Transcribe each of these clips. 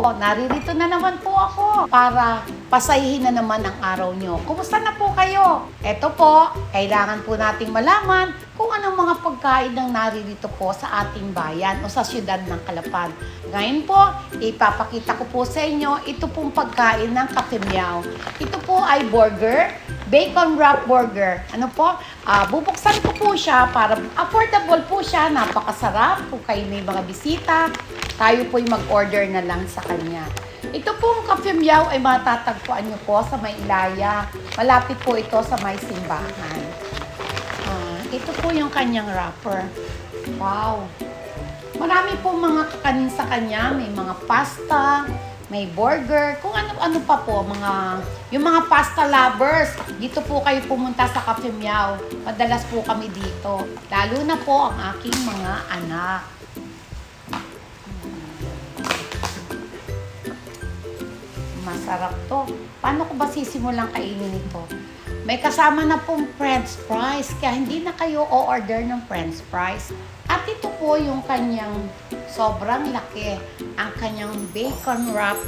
O, naririto na naman po ako para pasayihin na naman ang araw nyo. Kumusta na po kayo? Eto po, kailangan po nating malaman kung anong mga pagkain ang naririto po sa ating bayan o sa siyudad ng Calapan. Ngayon po, ipapakita ko po sa inyo ito pong pagkain ng Café Meow. Ito po ay burger, bacon wrap burger. Ano po? Bubuksan ko po siya para affordable po siya. Napakasarap kung kayo may mga bisita. Tayo po'y mag-order na lang sa kanya. Ito pong Café Meow ay matatagpuan niyo po sa Maylaya. Malapit po ito sa may simbahan. Ito po yung kanyang wrapper. Wow! Marami po mga kakanin sa kanya. May mga pasta, may burger, kung ano-ano pa po. Yung mga pasta lovers, dito po kayo pumunta sa Café Meow. Madalas po kami dito. Lalo na po ang aking mga anak. Masarap to. Paano ko ba sisimulang kainin ito? May kasama na pong french fries, kaya hindi na kayo o-order ng french fries. At ito po yung kanyang sobrang laki, ang kanyang bacon wrap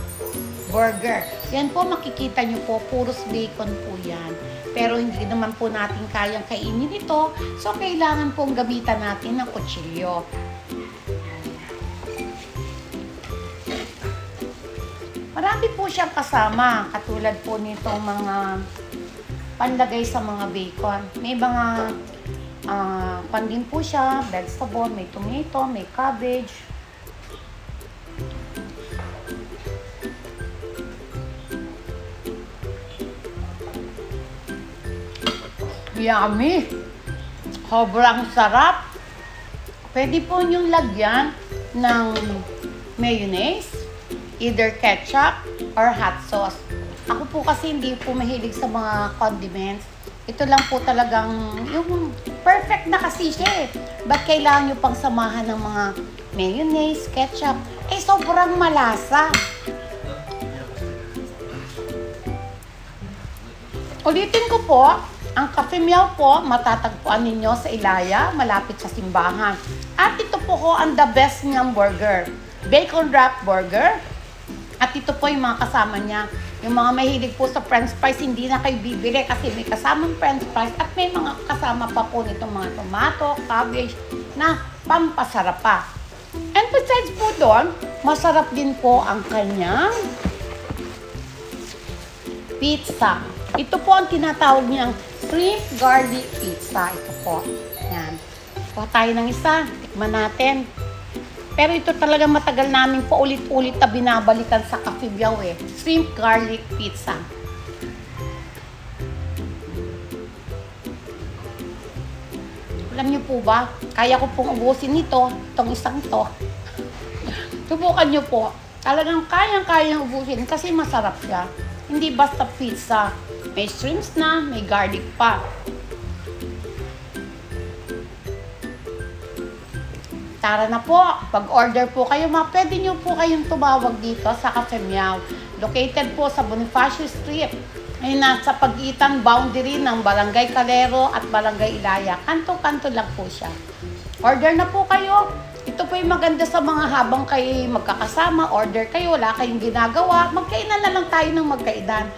burger. Yan po, makikita nyo po, puros bacon po yan. Pero hindi naman po natin kayang kainin ito, so kailangan pong gamitan natin ng kutsilyo. Marami po siyang kasama, katulad po nitong mga panlagay sa mga bacon. May mga pandin po siya, vegetable, may tomato, may cabbage. Yummy! Sobrang sarap! Pwede po niyong lagyan ng mayonnaise, either ketchup or hot sauce. Ako po kasi hindi po mahilig sa mga condiments. Ito lang po talagang yung perfect na kasi siya eh. Ba't kailangan nyo pang samahan ng mga mayonnaise, ketchup? Eh, sobrang malasa. Ulitin ko po, ang Café Meow po matatagpuan ninyo sa Ilaya, malapit sa simbahan. At ito po ko ang the best niyang burger. Bacon wrap burger. At ito po yung mga kasama niya. Yung mga mahilig po sa french fries, hindi na kayo bibili kasi may kasamang french fries at may mga kasama pa po nitong mga tomato, cabbage na pampasarap pa. And besides po doon, masarap din po ang kanyang pizza. Ito po ang tinatawag niyang shrimp garlic pizza. Ito po. Yan. Kuha tayo ng isa. Tikman natin. Pero ito talaga matagal namin po ulit-ulit na binabalikan sa Café Meow eh. Shrimp garlic pizza. Alam niyo po ba, kaya ko pong ubusin ito, itong isang to. Subukan niyo po. Talagang kayang-kayang ubusin kasi masarap siya. Hindi basta pizza. May shrimps na, may garlic pa. Tara na po, pag-order po kayo, pwede nyo po kayong tumawag dito sa Café Meow. Located po sa Bonifacio Street. Ay nasa pagitan boundary ng Barangay Calero at Barangay Ilaya. Kanto-kanto lang po siya. Order na po kayo. Ito po yung maganda sa mga habang kayo magkakasama. Order kayo, wala kayong ginagawa. Magkainan na lang tayo ng magkainan.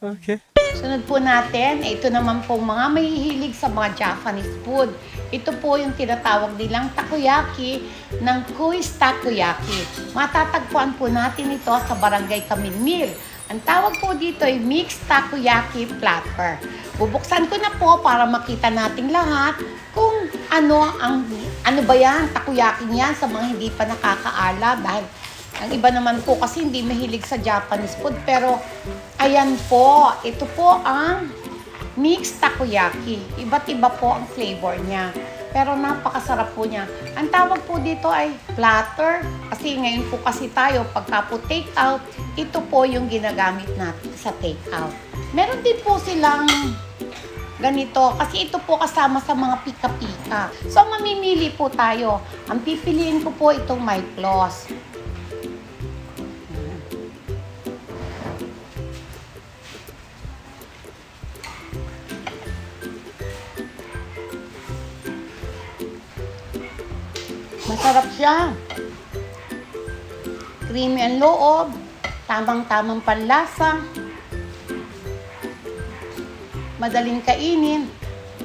Okay. Sunod po natin, ito naman po mga mahihilig sa mga Japanese food. Ito po yung tinatawag nilang takoyaki ng Kuis Takoyaki. Matatagpuan po natin ito sa Barangay Kaminmil. Ang tawag po dito ay mixed takoyaki platter. Bubuksan ko na po para makita natin lahat kung ano ba yan, takoyaki niyan sa mga hindi pa nakakaala dahil ang iba naman po kasi hindi mahilig sa Japanese food. Pero, ayan po. Ito po ang mixed takoyaki. Iba't iba po ang flavor niya. Pero napakasarap po niya. Ang tawag po dito ay platter. Kasi ngayon po kasi tayo, pagka po take out, ito po yung ginagamit natin sa take out. Meron din po silang ganito, kasi ito po kasama sa mga pika-pika. So, mamimili po tayo. Ang pipiliin ko po itong may floss. Masarap siya. Creamy ang loob. Tamang-tamang panlasa. Madaling kainin.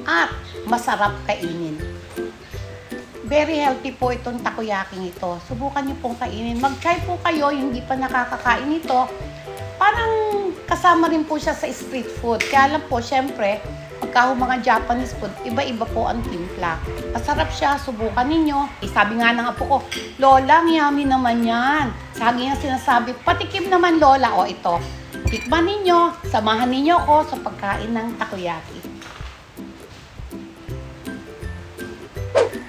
At masarap kainin. Very healthy po itong takoyaking ito. Subukan niyo pong kainin. Mag-try po kayo, hindi pa nakakakain ito. Parang kasama rin po siya sa street food. Kaya lang po, syempre, pagka mga Japanese food, iba-iba po ang timpla. Masarap siya, subukan ninyo. Sabi nga ng apo ko, Lola, yummy naman yan. Sagi na sinasabi, patikim naman Lola. O ito, tikman ninyo, samahan ninyo ako sa pagkain ng takoyaki.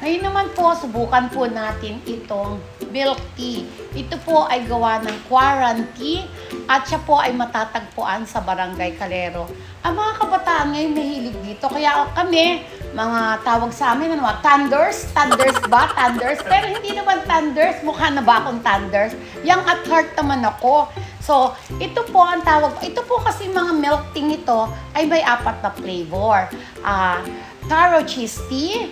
Ngayon naman po, subukan po natin itong milk tea. Ito po ay gawa ng QuaranTea at siya po ay matatagpuan sa Barangay Calero. Ang mga kabataan ngayon mahilig dito. Kaya kami, mga tawag sa amin, ano, thunders? Thunders ba? Thunders? Pero hindi naman thunders. Mukha na ba akong thunders? Young at heart naman ako. So, ito po ang tawag. Ito po kasi mga milk tea nito ay may apat na flavor. Taro cheese tea,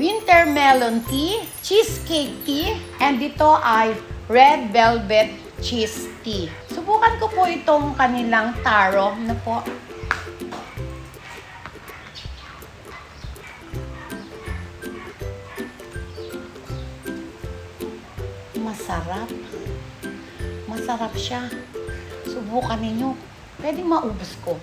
winter melon tea, cheesecake tea, and dito ay red velvet cheese tea. Subukan ko po itong kanilang taro na po. Masarap. Masarap siya. Subukan ninyo. Pwede maubos ko.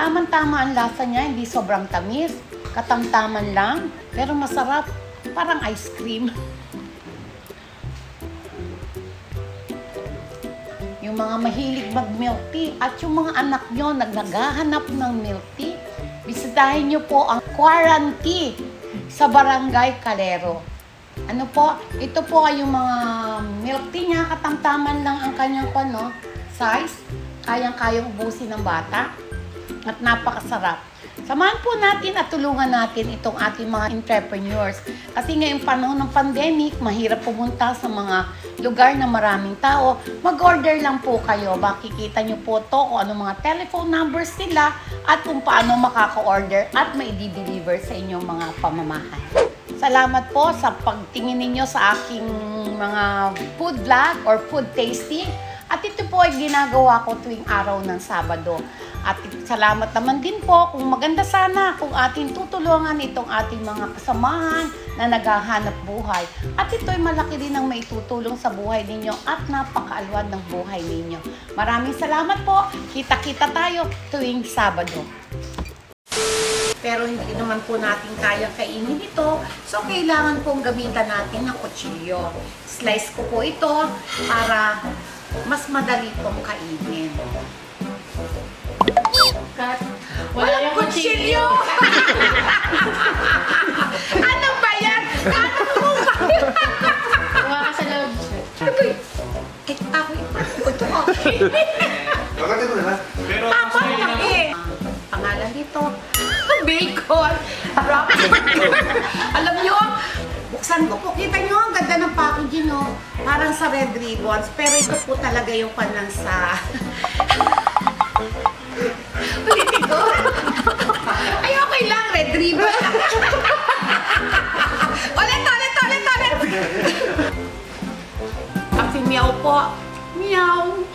Tamang-tama ang lasa niya, hindi sobrang tamis. Katamtaman lang, pero masarap. Parang ice cream. Yung mga mahilig mag-milk tea at yung mga anak nyo naghahanap ng milk tea, bisitahin nyo po ang QuaranTea sa Barangay Calero. Ano po? Ito po ay yung mga milk tea niya. Katamtaman lang ang kanyang size. Kayang-kayang ubusin ng bata. At napakasarap. Samahan po natin at tulungan natin itong ating mga entrepreneurs. Kasi ngayong panahon ng pandemic, mahirap pumunta sa mga lugar na maraming tao. Mag-order lang po kayo. Makikita nyo po to kung ano mga telephone numbers nila at kung paano makaka-order at maidi-deliver sa inyong mga pamamahay. Salamat po sa pagtingin ninyo sa aking mga food vlog or food tasting. At ito po ay ginagawa ko tuwing araw ng Sabado. At salamat naman din po kung maganda sana kung ating tutulungan itong ating mga kasamahan na naghahanap buhay. At ito'y malaki din ang maitutulong sa buhay ninyo at napakaalwan ng buhay ninyo. Maraming salamat po. Kita-kita tayo tuwing Sabado. Pero hindi naman po natin kaya kainin ito. So, kailangan pong gamitan natin ng kutsilyo. Slice ko po ito para mas madali pong kainin. Walang kutsilyo! Ano ba yan? Ano mo ba? Huwa ka sa loob. Ay, ako ito ko. Pagkatin mo na. Ako lang eh. Pangalan dito, bacon. Alam nyo, buksan ko po. Kita nyo, ang ganda ng packaging, no? Parang sa Red Ribbons. Pero ito po talaga yung panang sa... Politiko. Ay, okay lang, Red Ribbon. Ulit. Café Meow po. Meow.